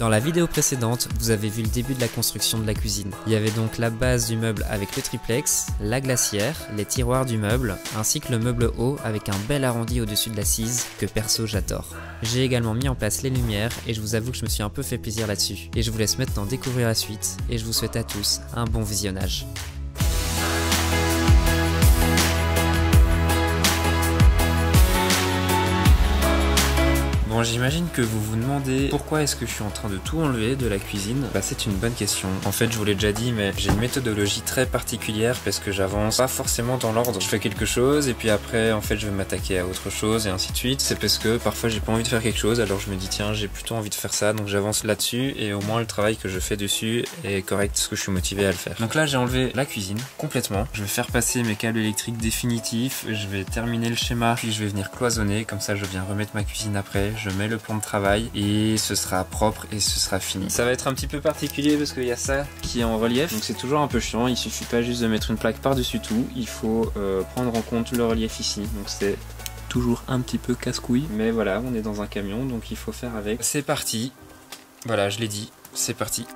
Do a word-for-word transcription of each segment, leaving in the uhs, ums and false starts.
Dans la vidéo précédente, vous avez vu le début de la construction de la cuisine. Il y avait donc la base du meuble avec le triplex, la glacière, les tiroirs du meuble, ainsi que le meuble haut avec un bel arrondi au-dessus de l'assise que perso j'adore. J'ai également mis en place les lumières et je vous avoue que je me suis un peu fait plaisir là-dessus. Et je vous laisse maintenant découvrir la suite et je vous souhaite à tous un bon visionnage. Bon, j'imagine que vous vous demandez pourquoi est-ce que je suis en train de tout enlever de la cuisine. Bah c'est une bonne question. En fait je vous l'ai déjà dit, mais j'ai une méthodologie très particulière parce que j'avance pas forcément dans l'ordre. Je fais quelque chose et puis après en fait je vais m'attaquer à autre chose et ainsi de suite. C'est parce que parfois j'ai pas envie de faire quelque chose, alors je me dis tiens j'ai plutôt envie de faire ça, donc j'avance là-dessus et au moins le travail que je fais dessus est correct parce que je suis motivé à le faire. Donc là j'ai enlevé la cuisine complètement. Je vais faire passer mes câbles électriques définitifs, je vais terminer le schéma, puis je vais venir cloisonner, comme ça je viens remettre ma cuisine après. Je mets le plan de travail et ce sera propre et ce sera fini. Ça va être un petit peu particulier parce qu'il y a ça qui est en relief, donc c'est toujours un peu chiant. Il suffit pas juste de mettre une plaque par-dessus tout, il faut euh, prendre en compte le relief ici, donc c'est toujours un petit peu casse-couille, mais voilà, on est dans un camion donc il faut faire avec. C'est parti, voilà, je l'ai dit, c'est parti.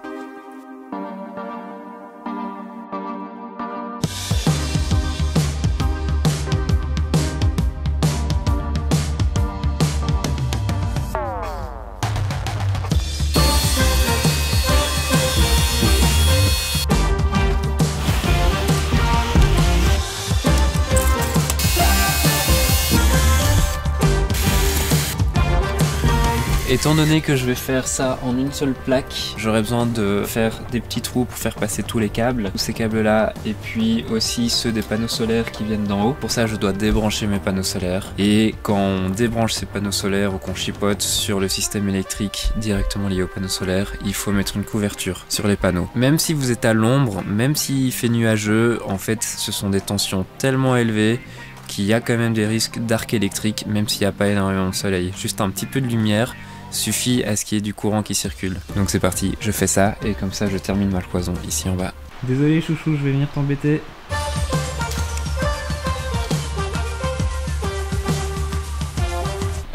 Étant donné que je vais faire ça en une seule plaque, j'aurai besoin de faire des petits trous pour faire passer tous les câbles, tous ces câbles-là, et puis aussi ceux des panneaux solaires qui viennent d'en haut. Pour ça, je dois débrancher mes panneaux solaires. Et quand on débranche ces panneaux solaires ou qu'on chipote sur le système électrique directement lié aux panneaux solaires, il faut mettre une couverture sur les panneaux. Même si vous êtes à l'ombre, même s'il fait nuageux, en fait, ce sont des tensions tellement élevées qu'il y a quand même des risques d'arc électrique, même s'il n'y a pas énormément de soleil. Juste un petit peu de lumière suffit à ce qu'il y ait du courant qui circule. Donc c'est parti, je fais ça et comme ça je termine ma cloison ici en bas. Désolé chouchou, je vais venir t'embêter.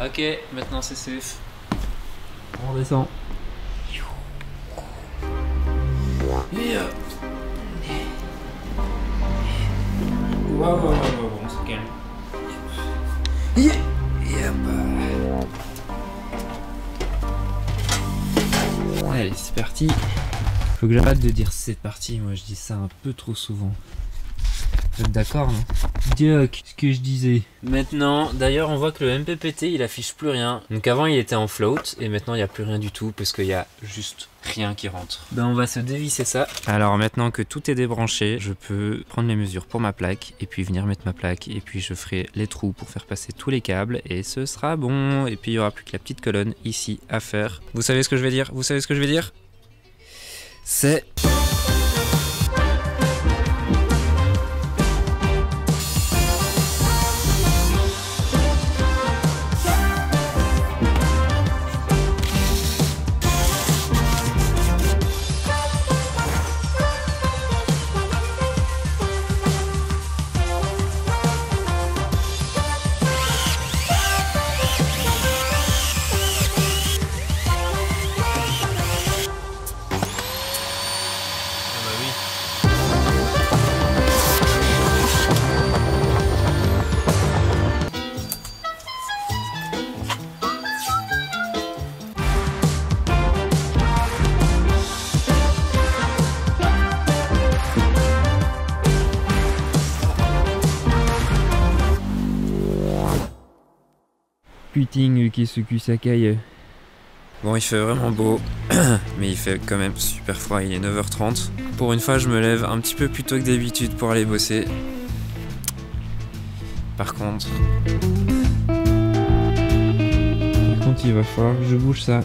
Ok, maintenant c'est safe. On descend. Yeah. Wow, wow, wow, wow, on se calme. Yeah. Yeah, bah. Allez, c'est parti. Faut que j'arrête de dire c'est parti, moi je dis ça un peu trop souvent. Vous êtes d'accord, non? Dioc, ce que je disais. Maintenant, d'ailleurs on voit que le M P P T il affiche plus rien. Donc avant il était en float et maintenant il n'y a plus rien du tout parce qu'il y a juste rien qui rentre. Ben on va se dévisser ça. Alors maintenant que tout est débranché, je peux prendre les mesures pour ma plaque et puis venir mettre ma plaque et puis je ferai les trous pour faire passer tous les câbles et ce sera bon. Et puis il n'y aura plus que la petite colonne ici à faire. Vous savez ce que je vais dire? Vous savez ce que je vais dire? C'est... Putain, qu'est-ce que ça caille. Bon, il fait vraiment beau, mais il fait quand même super froid, il est neuf heures trente. Pour une fois, je me lève un petit peu plus tôt que d'habitude pour aller bosser. Par contre... Par contre, il va falloir que je bouge ça.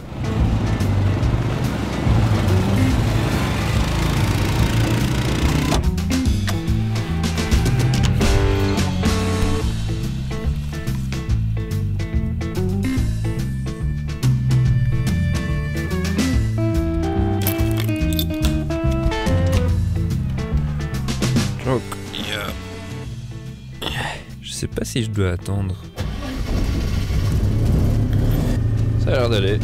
Je sais pas si je dois attendre. Ça a l'air d'aller.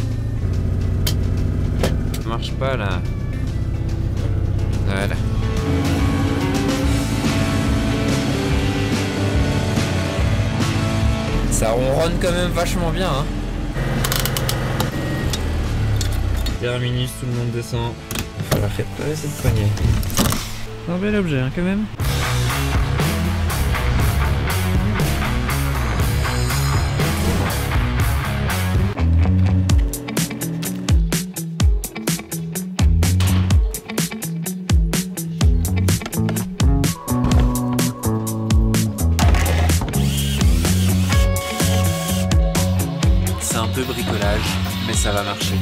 marche pas là. Voilà. Ça ronronne quand même vachement bien hein. Terminus, tout le monde descend. Il va falloir réparer cette poignée. C'est un bel objet hein, quand même. Bricolage, mais ça va marcher.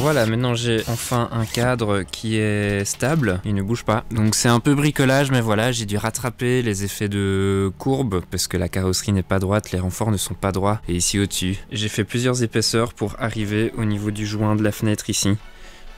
Voilà, maintenant j'ai enfin un cadre qui est stable, il ne bouge pas. Donc c'est un peu bricolage, mais voilà, j'ai dû rattraper les effets de courbe parce que la carrosserie n'est pas droite, les renforts ne sont pas droits. Et ici au-dessus, j'ai fait plusieurs épaisseurs pour arriver au niveau du joint de la fenêtre ici.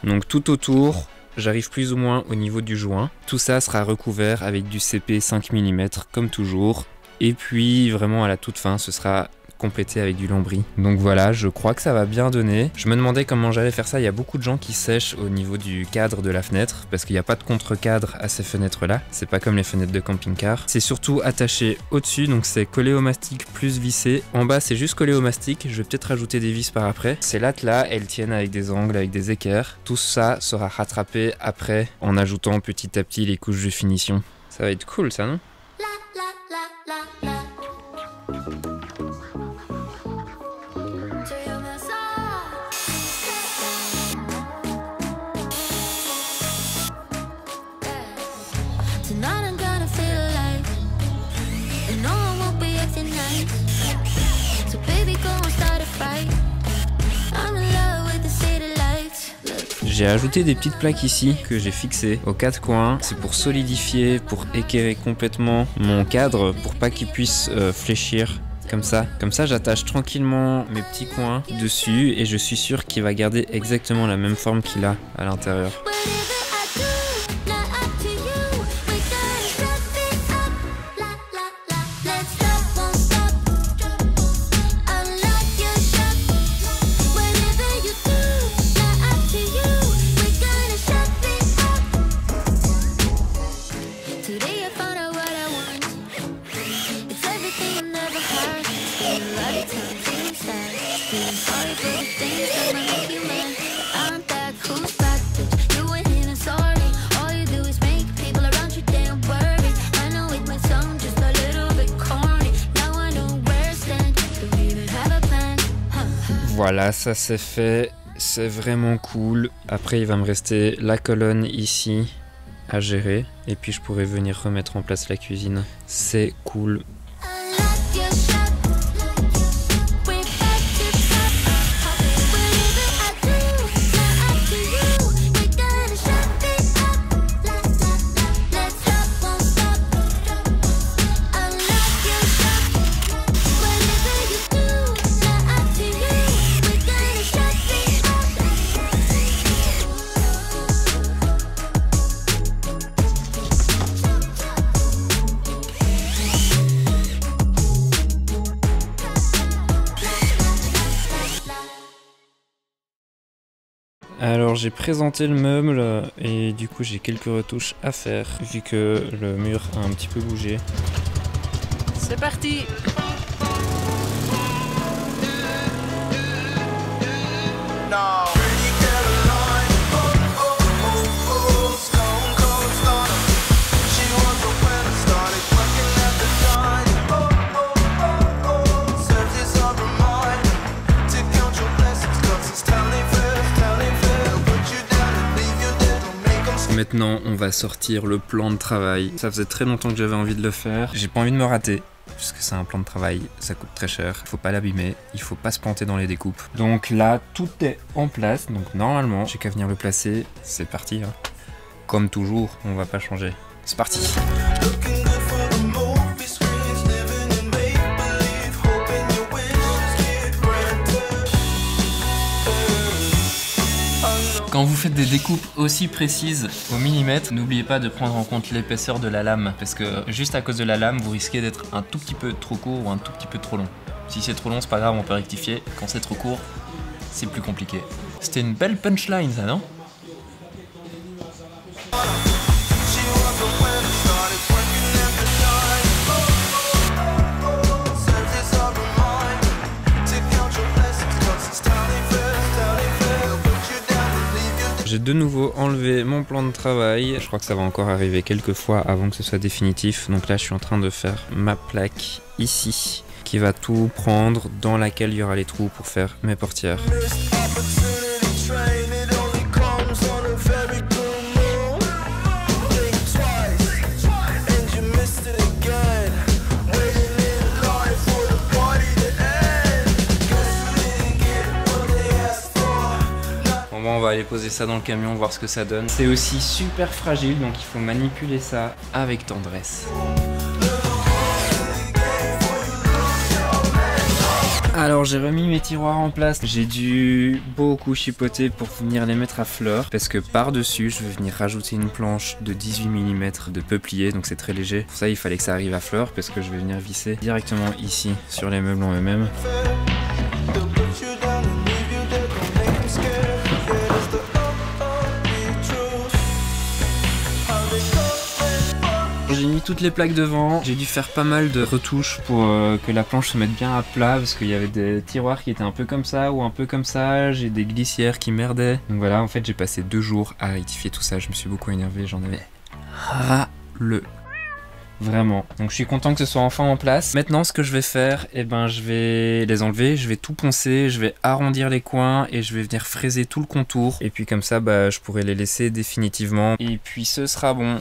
Donc tout autour, j'arrive plus ou moins au niveau du joint. Tout ça sera recouvert avec du C P cinq millimètres comme toujours. Et puis vraiment à la toute fin, ce sera complété avec du lambris. Donc voilà, je crois que ça va bien donner. Je me demandais comment j'allais faire ça. Il y a beaucoup de gens qui sèchent au niveau du cadre de la fenêtre parce qu'il n'y a pas de contre-cadre à ces fenêtres là. C'est pas comme les fenêtres de camping-car. C'est surtout attaché au-dessus, donc c'est collé au mastic plus vissé. En bas, c'est juste collé au mastic. Je vais peut-être rajouter des vis par après. Ces lattes là, elles tiennent avec des angles, avec des équerres. Tout ça sera rattrapé après en ajoutant petit à petit les couches de finition. Ça va être cool ça, non? J'ai ajouté des petites plaques ici que j'ai fixées aux quatre coins. C'est pour solidifier, pour équerrer complètement mon cadre, pour pas qu'il puisse euh, fléchir comme ça. Comme ça, j'attache tranquillement mes petits coins dessus et je suis sûr qu'il va garder exactement la même forme qu'il a à l'intérieur. Voilà, ça c'est fait, c'est vraiment cool. Après il va me rester la colonne ici à gérer et puis je pourrai venir remettre en place la cuisine. C'est cool. Alors j'ai présenté le meuble et du coup j'ai quelques retouches à faire vu que le mur a un petit peu bougé. C'est parti! Non. Maintenant, on va sortir le plan de travail. Ça faisait très longtemps que j'avais envie de le faire. J'ai pas envie de me rater, parce que c'est un plan de travail, ça coûte très cher. Faut pas l'abîmer, il faut pas se planter dans les découpes. Donc là, tout est en place. Donc normalement, j'ai qu'à venir le placer. C'est parti, hein. Comme toujours, on va pas changer. C'est parti. Quand vous faites des découpes aussi précises au millimètre, n'oubliez pas de prendre en compte l'épaisseur de la lame, parce que juste à cause de la lame, vous risquez d'être un tout petit peu trop court ou un tout petit peu trop long. Si c'est trop long, c'est pas grave, on peut rectifier. Quand c'est trop court, c'est plus compliqué. C'était une belle punchline, ça, non ? J'ai de nouveau enlevé mon plan de travail. Je crois que ça va encore arriver quelques fois avant que ce soit définitif. Donc là, je suis en train de faire ma plaque ici, qui va tout prendre, dans laquelle il y aura les trous pour faire mes portières. On va aller poser ça dans le camion, voir ce que ça donne. C'est aussi super fragile, donc il faut manipuler ça avec tendresse. Alors j'ai remis mes tiroirs en place. J'ai dû beaucoup chipoter pour venir les mettre à fleurs, parce que par-dessus je vais venir rajouter une planche de dix-huit millimètres de peuplier, donc c'est très léger. Pour ça il fallait que ça arrive à fleurs, parce que je vais venir visser directement ici sur les meubles en eux-mêmes. J'ai mis toutes les plaques devant, j'ai dû faire pas mal de retouches pour euh, que la planche se mette bien à plat, parce qu'il y avait des tiroirs qui étaient un peu comme ça ou un peu comme ça, j'ai des glissières qui merdaient. Donc voilà, en fait j'ai passé deux jours à rectifier tout ça, je me suis beaucoup énervé, j'en avais ras le vraiment. Donc je suis content que ce soit enfin en place. Maintenant ce que je vais faire, eh ben, je vais les enlever, je vais tout poncer, je vais arrondir les coins et je vais venir fraiser tout le contour. Et puis comme ça bah, je pourrai les laisser définitivement et puis ce sera bon.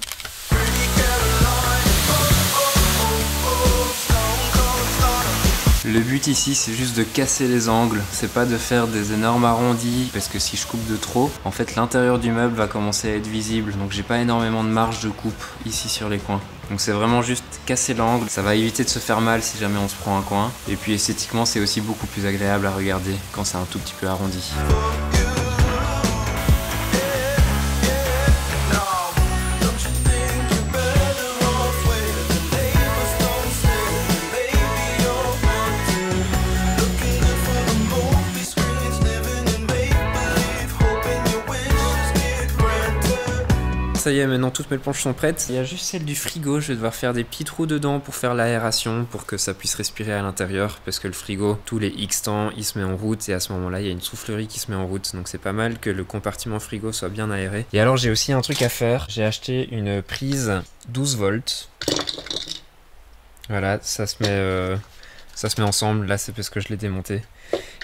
Le but ici c'est juste de casser les angles, c'est pas de faire des énormes arrondis, parce que si je coupe de trop, en fait l'intérieur du meuble va commencer à être visible, donc j'ai pas énormément de marge de coupe ici sur les coins. Donc c'est vraiment juste casser l'angle, ça va éviter de se faire mal si jamais on se prend un coin, et puis esthétiquement c'est aussi beaucoup plus agréable à regarder quand c'est un tout petit peu arrondi. Ça y est, maintenant toutes mes planches sont prêtes. Il y a juste celle du frigo, je vais devoir faire des petits trous dedans pour faire l'aération, pour que ça puisse respirer à l'intérieur, parce que le frigo, tous les X temps, il se met en route, et à ce moment-là, il y a une soufflerie qui se met en route, donc c'est pas mal que le compartiment frigo soit bien aéré. Et alors, j'ai aussi un truc à faire, j'ai acheté une prise douze volts. Voilà, ça se met, euh, ça se met ensemble, là c'est parce que je l'ai démonté.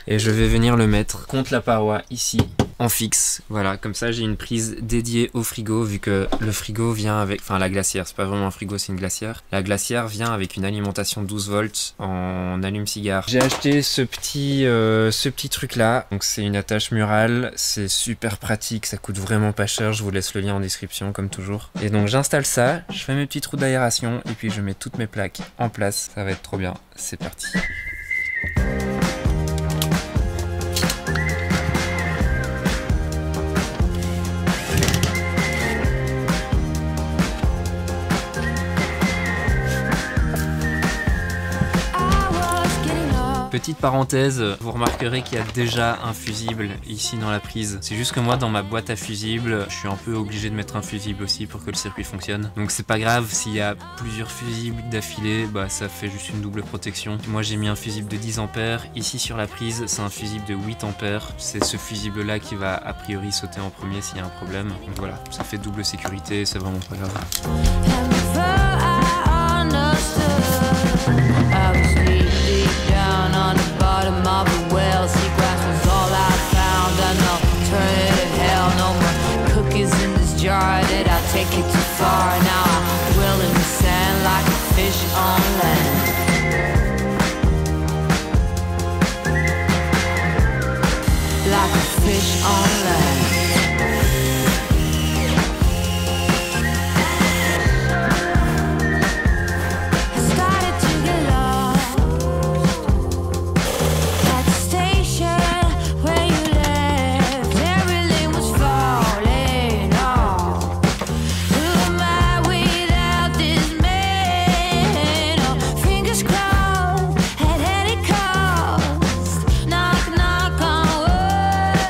Et je vais venir le mettre contre la paroi, ici. En fixe, voilà, comme ça j'ai une prise dédiée au frigo, vu que le frigo vient avec, enfin la glacière, c'est pas vraiment un frigo, c'est une glacière. La glacière vient avec une alimentation douze volts en allume-cigare. J'ai acheté ce petit, euh, ce petit truc là, donc c'est une attache murale, c'est super pratique, ça coûte vraiment pas cher, je vous laisse le lien en description comme toujours. Et donc j'installe ça, je fais mes petits trous d'aération et puis je mets toutes mes plaques en place, ça va être trop bien, c'est parti. Petite parenthèse, vous remarquerez qu'il y a déjà un fusible ici dans la prise. C'est juste que moi, dans ma boîte à fusibles, je suis un peu obligé de mettre un fusible aussi pour que le circuit fonctionne. Donc c'est pas grave, s'il y a plusieurs fusibles d'affilée, bah ça fait juste une double protection. Moi j'ai mis un fusible de dix ampères, ici sur la prise c'est un fusible de huit ampères. C'est ce fusible là qui va a priori sauter en premier s'il y a un problème. Donc voilà, ça fait double sécurité, c'est vraiment pas grave.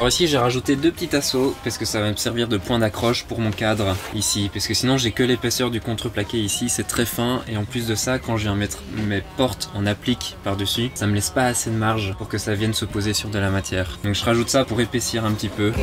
Ici j'ai rajouté deux petits assauts parce que ça va me servir de point d'accroche pour mon cadre ici, parce que sinon j'ai que l'épaisseur du contreplaqué ici, c'est très fin, et en plus de ça quand je viens mettre mes portes en applique par dessus, ça me laisse pas assez de marge pour que ça vienne se poser sur de la matière. Donc je rajoute ça pour épaissir un petit peu.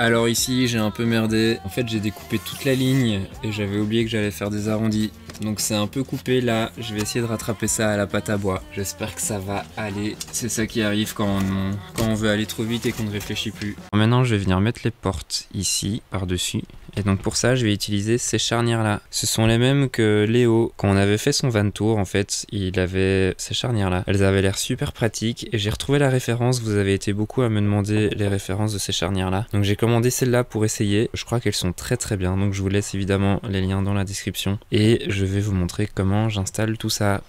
Alors ici j'ai un peu merdé, en fait j'ai découpé toute la ligne et j'avais oublié que j'allais faire des arrondis. Donc c'est un peu coupé là, je vais essayer de rattraper ça à la pâte à bois. J'espère que ça va aller, c'est ça qui arrive quand on, quand on veut aller trop vite et qu'on ne réfléchit plus. Maintenant je vais venir mettre les portes ici, par-dessus. Et donc pour ça je vais utiliser ces charnières là. Ce sont les mêmes que Léo. Quand on avait fait son van tour en fait, il avait ces charnières là. Elles avaient l'air super pratiques et j'ai retrouvé la référence, vous avez été beaucoup à me demander les références de ces charnières là. Donc j'ai commandé celles-là pour essayer, je crois qu'elles sont très très bien. Donc je vous laisse évidemment les liens dans la description et je vais vous montrer comment j'installe tout ça.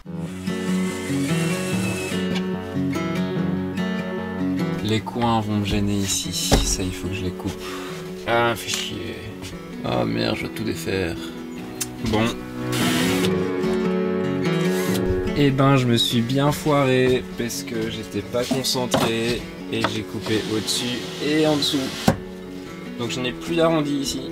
Les coins vont me gêner ici, ça il faut que je les coupe. Ah, fais chier. Ah merde, je vais tout défaire. Bon. Eh ben, je me suis bien foiré parce que j'étais pas concentré et j'ai coupé au-dessus et en dessous. Donc je n'ai plus d'arrondi ici.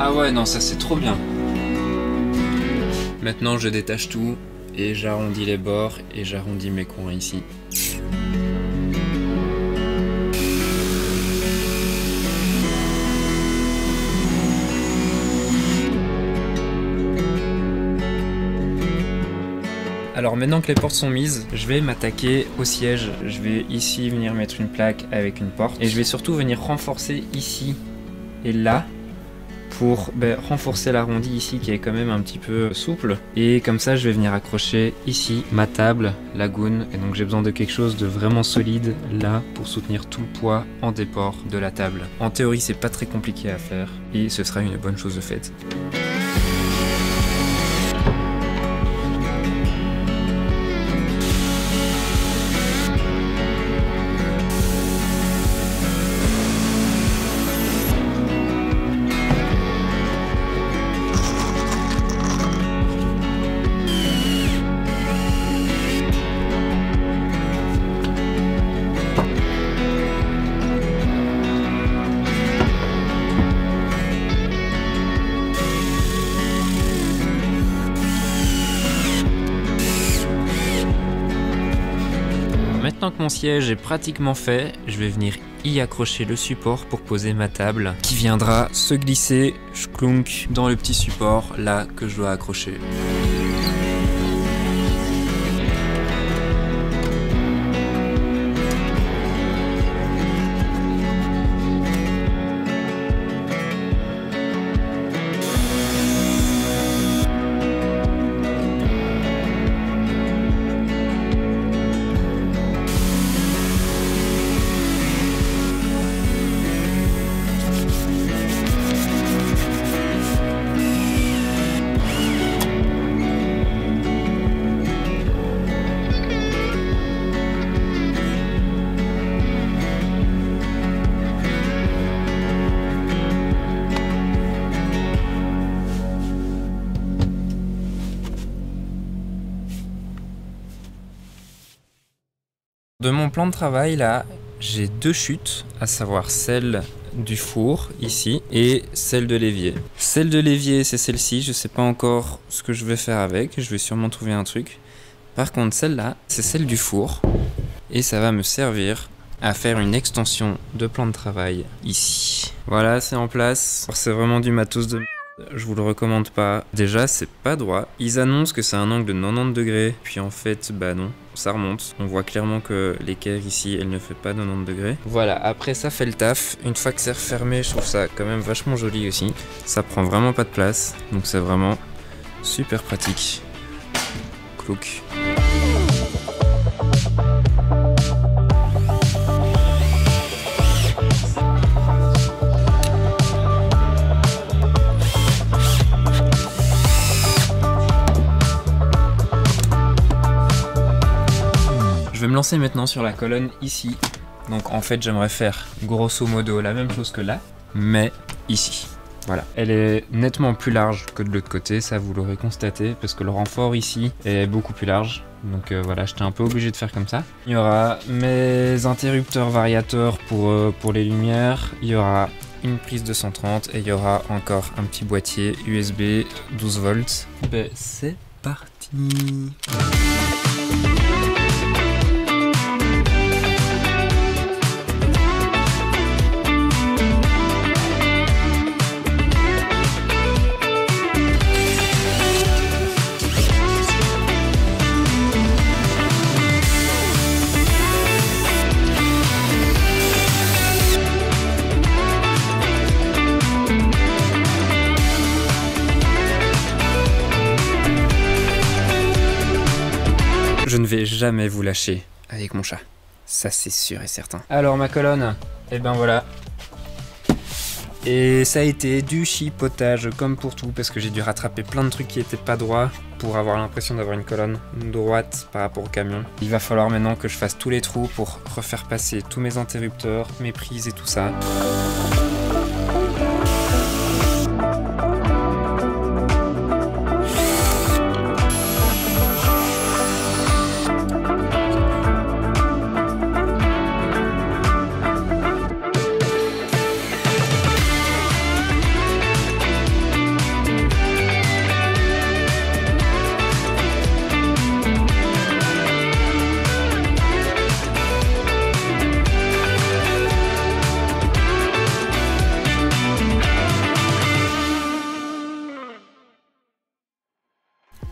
Ah ouais, non, ça c'est trop bien. Maintenant je détache tout et j'arrondis les bords et j'arrondis mes coins ici. Alors maintenant que les portes sont mises, je vais m'attaquer au siège. Je vais ici venir mettre une plaque avec une porte. Et je vais surtout venir renforcer ici et là pour ben, renforcer l'arrondi ici qui est quand même un petit peu souple. Et comme ça, je vais venir accrocher ici ma table Lagun. Et donc j'ai besoin de quelque chose de vraiment solide là pour soutenir tout le poids en déport de la table. En théorie, c'est pas très compliqué à faire et ce sera une bonne chose de faite. maintenant que mon siège est pratiquement fait, je vais venir y accrocher le support pour poser ma table qui viendra se glisser, shklunk, dans le petit support là que je dois accrocher. De mon plan de travail là, j'ai deux chutes, à savoir celle du four ici et celle de l'évier. Celle de l'évier c'est celle-ci, je sais pas encore ce que je vais faire avec, je vais sûrement trouver un truc. Par contre celle-là, c'est celle du four et ça va me servir à faire une extension de plan de travail ici. Voilà, c'est en place, c'est vraiment du matos de... Je vous le recommande pas. Déjà, c'est pas droit. Ils annoncent que c'est un angle de quatre-vingt-dix degrés. Puis en fait, bah non, ça remonte. On voit clairement que l'équerre ici, elle ne fait pas quatre-vingt-dix degrés. Voilà, après ça fait le taf. Une fois que c'est refermé, je trouve ça quand même vachement joli aussi. Ça prend vraiment pas de place. Donc c'est vraiment super pratique. Clouc. Je vais me lancer maintenant sur la colonne ici. Donc en fait j'aimerais faire grosso modo la même chose que là, mais ici. Voilà. Elle est nettement plus large que de l'autre côté, ça vous l'aurez constaté, parce que le renfort ici est beaucoup plus large. Donc euh, voilà, j'étais un peu obligé de faire comme ça. Il y aura mes interrupteurs variateurs pour, euh, pour les lumières, il y aura une prise deux cent trente et il y aura encore un petit boîtier U S B douze volts. Ben, c'est parti. Je ne vais jamais vous lâcher avec mon chat, ça c'est sûr et certain. Alors ma colonne, et eh ben voilà. Et ça a été du chipotage comme pour tout, parce que j'ai dû rattraper plein de trucs qui n'étaient pas droits pour avoir l'impression d'avoir une colonne droite par rapport au camion. Il va falloir maintenant que je fasse tous les trous pour refaire passer tous mes interrupteurs, mes prises et tout ça.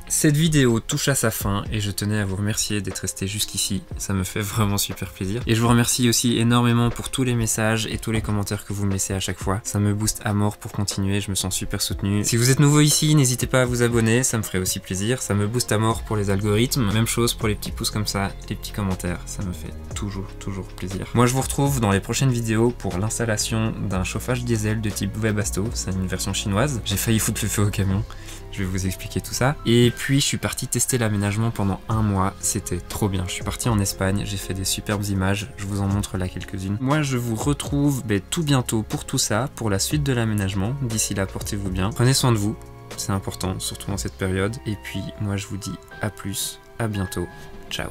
Cette vidéo touche à sa fin et je tenais à vous remercier d'être resté jusqu'ici, ça me fait vraiment super plaisir. Et je vous remercie aussi énormément pour tous les messages et tous les commentaires que vous me laissez à chaque fois, ça me booste à mort pour continuer, je me sens super soutenu. Si vous êtes nouveau ici, n'hésitez pas à vous abonner, ça me ferait aussi plaisir, ça me booste à mort pour les algorithmes. Même chose pour les petits pouces comme ça, les petits commentaires, ça me fait toujours toujours plaisir. Moi je vous retrouve dans les prochaines vidéos pour l'installation d'un chauffage diesel de type Webasto, c'est une version chinoise. J'ai failli foutre le feu au camion, je vais vous expliquer tout ça. Et puis Puis je suis parti tester l'aménagement pendant un mois, c'était trop bien. Je suis parti en Espagne, j'ai fait des superbes images, je vous en montre là quelques-unes. Moi je vous retrouve ben, tout bientôt pour tout ça, pour la suite de l'aménagement. D'ici là, portez-vous bien, prenez soin de vous, c'est important, surtout en cette période. Et puis moi je vous dis à plus, à bientôt, ciao.